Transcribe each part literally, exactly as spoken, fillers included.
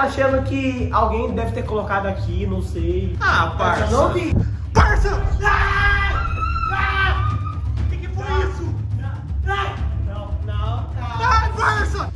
achando que alguém deve ter colocado aqui, não sei. Ah, parça. Eu não vi. Parça! Ah! Ah! Que que foi não, isso? Não, ah! não, não, não. Ah, parça!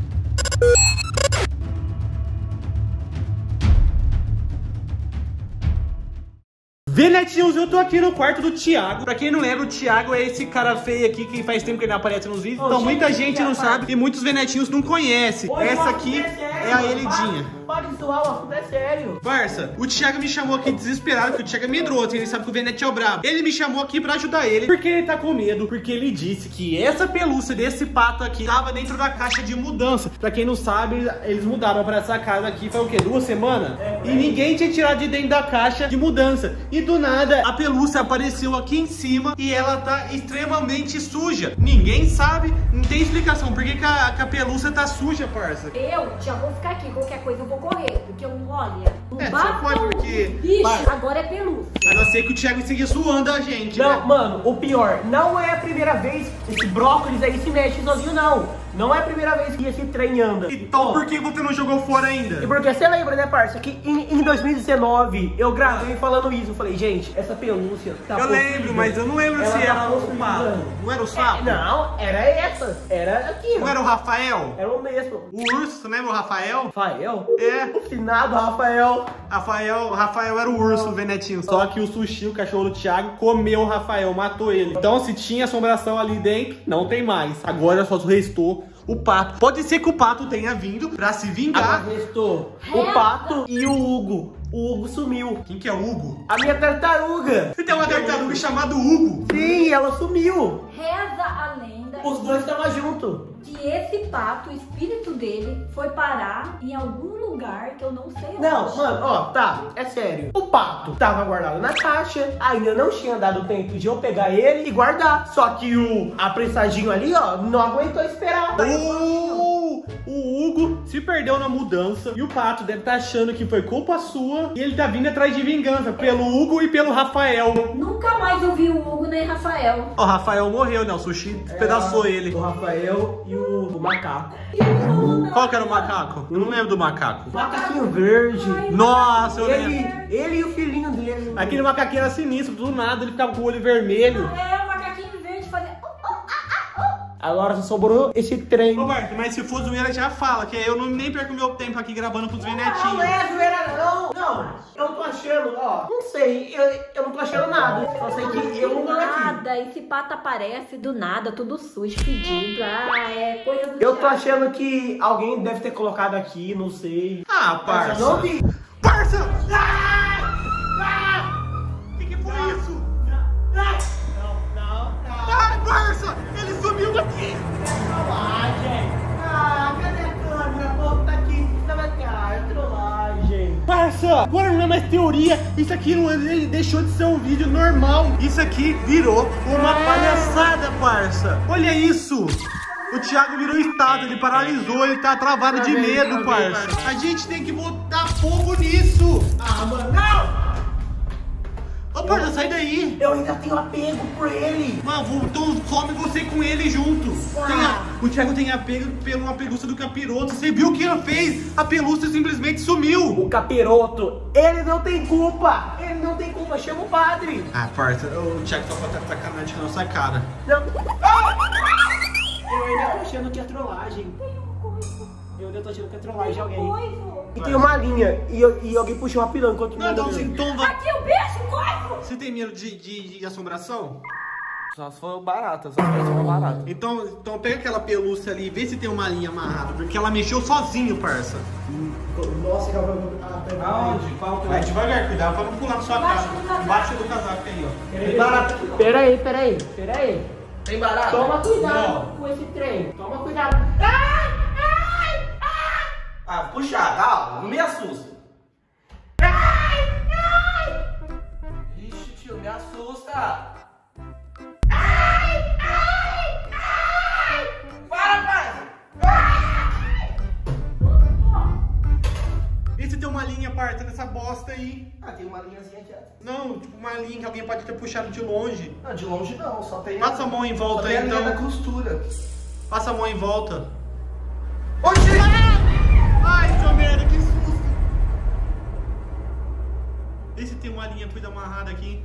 Venetinhos, eu tô aqui no quarto do Thiago. Pra quem não lembra, o Thiago é esse cara feio aqui que faz tempo que ele não aparece nos vídeos. Ô, então muita gente não sabe e muitos venetinhos não conhecem. Oi, essa aqui é, é a Elidinha. Para de zoar, o assunto é sério. Parça, o Thiago me chamou aqui desesperado, porque o Thiago é medroso, ele sabe que o Venetinho é brabo. Ele me chamou aqui pra ajudar ele, porque ele tá com medo, porque ele disse que essa pelúcia desse pato aqui tava dentro da caixa de mudança. Pra quem não sabe, eles mudaram pra essa casa aqui faz o quê? Duas semanas? É, e ninguém tinha tirado de dentro da caixa de mudança. E do nada, a pelúcia apareceu aqui em cima e ela tá extremamente suja. Ninguém sabe, não tem explicação por que, que, a, que a pelúcia tá suja, parça. Eu já vou ficar aqui, qualquer coisa eu vou correr, porque eu não olho. É, só pode porque... Bicho, mas... agora é pelúcia. A não ser que o Thiago esteja suando a gente, Não, né? mano, o pior, não é a primeira vez que esse brócolis aí se mexe sozinho, não. Não é a primeira vez que esse trem anda. Então por que você não jogou fora ainda? E porque você lembra, né, parça? Que em, em dois mil e dezenove eu gravei falando isso. Eu falei, gente, essa pelúcia tá Eu lembro, possível. mas eu não lembro ela se era o pato. Não era o sapo? É, não, era essa. Era aqui. Não ó. era o Rafael? Era o mesmo. O urso, você lembra o Rafael? Rafael? É. O finado Rafael. Rafael, Rafael era o urso, o Venetinho. Só que o Sushi, o cachorro do Thiago, comeu o Rafael, matou ele. Então se tinha assombração ali dentro, não tem mais. Agora só restou o pato. Pode ser que o pato tenha vindo pra se vingar. Agora restou o pato e o Hugo. O Hugo sumiu. Quem que é o Hugo? A minha tartaruga. Você tem uma tartaruga chamada Hugo? Sim, ela sumiu. Reza a lenda. Os dois estavam juntos. Que esse pato, o espírito dele, foi parar em algum lugar que eu não sei onde. Não, mano, ó, tá, é sério. O pato tava guardado na caixa, ainda não tinha dado tempo de eu pegar ele e guardar. Só que o apressadinho ali, ó, não aguentou esperar. Uh, o Hugo se perdeu na mudança e o pato deve estar achando que foi culpa sua e ele tá vindo atrás de vingança pelo Hugo e pelo Rafael. Nunca mais eu vi o Hugo nem Rafael. Ó, o Rafael morreu, né? O Sushi despedaçou é, ele. O Rafael... o macaco. Qual que era o macaco? Eu não lembro do macaco. Macaquinho verde. Ai, nossa, eu ele, lembro. Ele e o filhinho dele. Aquele macaquinho era sinistro, do nada ele ficava com o olho vermelho. É, o macaquinho verde fazia... Agora só sobrou esse trem. Ô, Marcos, mas se for zoeira já fala, que eu não, nem perco meu tempo aqui gravando com os venetinhos. Não, não é zoeira, não. Não, eu tô achando, ó, não sei, eu, eu não tô achando nada. Só sei que eu não nada, esse pato aparece do nada, tudo sujo, pedido, ah, é coisa do Eu tô chato. achando que alguém deve ter colocado aqui, não sei. Ah, parça. Eu não vi. Parça! Ah! Ah! Que que foi não, isso? Não, não, não, não. Ah, parça! Ele sumiu daqui! Trollagem! Ah, cadê a câmera? O povo tá aqui, tá na cara, trollagem! Parça, agora não é mais teoria, isso aqui não deixou de ser um vídeo normal. Isso aqui virou uma é. palhaçada, parça! Olha isso! O Thiago virou estátua, ele paralisou, ele tá travado tá de bem, medo, tá parça! Bem, a gente tem que botar fogo nisso! Ah, mano! Não! Ô, parça, sai daí! Eu ainda tenho apego por ele! Mano, então some você com ele junto! Ah. A... O Thiago tem apego pela pelúcia do capiroto. Você viu o que ele fez? A pelúcia simplesmente sumiu! O capiroto, ele não tem culpa! Ele não tem culpa, chama o padre! Ah, parça, o Thiago só tá sacanagem com a nossa cara. Não! Ah! Eu ainda tô achando que é trollagem. Tem uma coisa. Eu ainda tô achando que é trollagem de alguém. Coisa. E tem uma linha, e, e alguém puxou uma piranha enquanto... Não, não, então vai... Aqui o bicho, corpo! Você tem medo de, de, de assombração? Só se for barata, só se for barata. Então, então pega aquela pelúcia ali e vê se tem uma linha amarrada, porque ela mexeu sozinho, parça. Nossa, que ela vai... Aonde? Falta. Vai devagar, cuidado pra não pular na sua cara. Embaixo do casaco aí, ó. Tem barata. Pera aí, pera aí, pera aí. Tem barata? Toma cuidado com esse trem. Toma cuidado. Ah! Ah, puxa, calma, não me assusta. Ai, ai. Ixi, tio, me assusta. Ai, ai, ai. Para, parça. Ai. Vê se tem uma linha, parça, nessa bosta aí. Ah, tem uma linhazinha aqui. Não, tipo uma linha que alguém pode ter puxado de longe. Não, de longe não, só tem... Passa a mão em volta aí, então. Só tem a linha da costura. Passa a mão em volta. Oxi! Ai, seu merda, que susto! tem uma linha coisa amarrada aqui.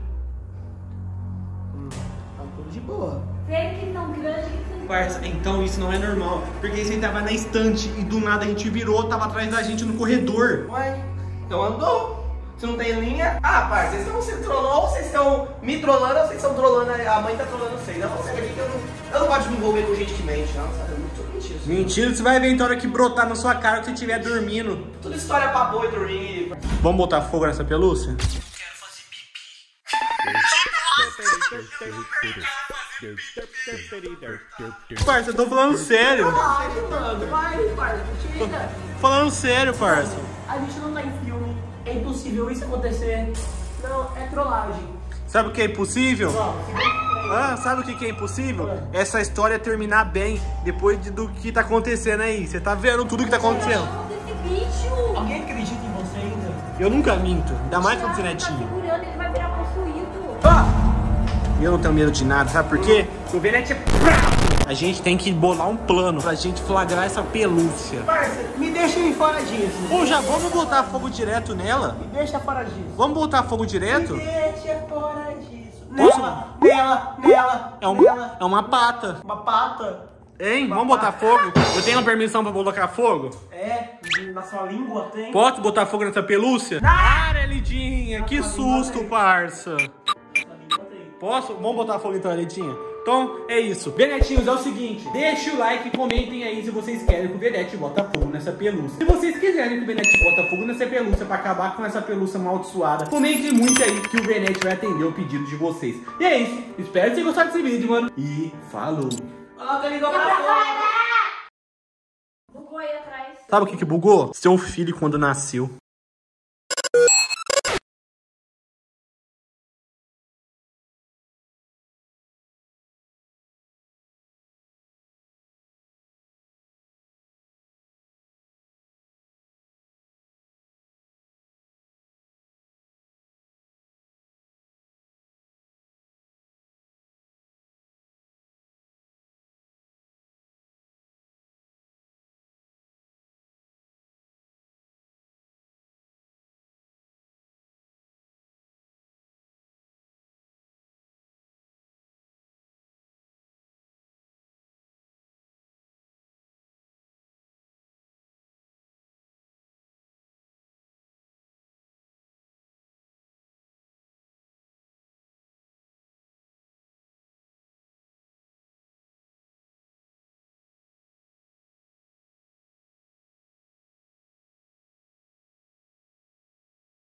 Hum, tá tudo de boa. Vem que tão grande que parça, então isso não é normal. Porque você tava na estante e do nada a gente virou, tava atrás da gente no corredor. Ué, então andou. Você não tem linha? Ah, parça, vocês estão se trollando, ou vocês estão me trollando, ou vocês estão trollando, a mãe tá trollando vocês. Não, você acredita que eu não, eu não gosto de me envolver com gente que mente, não, sabe? Mentira, mentira, você vai ver então a hora que brotar na sua cara que você estiver dormindo. Tudo história pra boi dormir. Vamos botar fogo nessa pelúcia? Quero fazer pipi. Parça, eu tô falando sério. Ai, mano, vai, parça, mentira. Tô falando sério, parça. A gente não tá em filme. É impossível isso acontecer. Não, é trollagem. Sabe o que é impossível? Ah, sabe o que, que é impossível? É. Essa história terminar bem depois de, do que tá acontecendo aí. Você tá vendo tudo que tá acontecendo. Bicho. Alguém acredita em você ainda? Eu nunca minto. Ainda mais quando você não é tio. Ele vai virar possuído. Ah! Eu não tenho medo de nada, sabe por quê? O Venetinho é... A gente tem que bolar um plano pra gente flagrar essa pelúcia. Parça, me deixa ir fora disso. Pô, já vamos botar fogo direto nela? Me deixa fora disso. Vamos botar fogo direto? Me deixa fora disso. Nela, nela, nela, é um, nela. É uma pata. Uma pata? Hein? Uma vamos pata. Botar fogo? Eu tenho permissão pra colocar fogo? É, na sua língua tem. Posso botar fogo nessa pelúcia? Cara, Elidinha, que susto, parça. Posso? Vamos botar fogo então, Elidinha? Então, é isso. Venetinhos, é o seguinte. Deixa o like e comentem aí se vocês querem que o Venete bota fogo nessa pelúcia. Se vocês quiserem que o Venete bota fogo nessa pelúcia pra acabar com essa pelúcia amaldiçoada, comentem muito aí que o Venete vai atender o pedido de vocês. E é isso. Espero que vocês gostaram desse vídeo, mano. E falou. Olha lá, ligou pra fora. Bugou aí atrás. Sabe o que que bugou? Seu filho quando nasceu.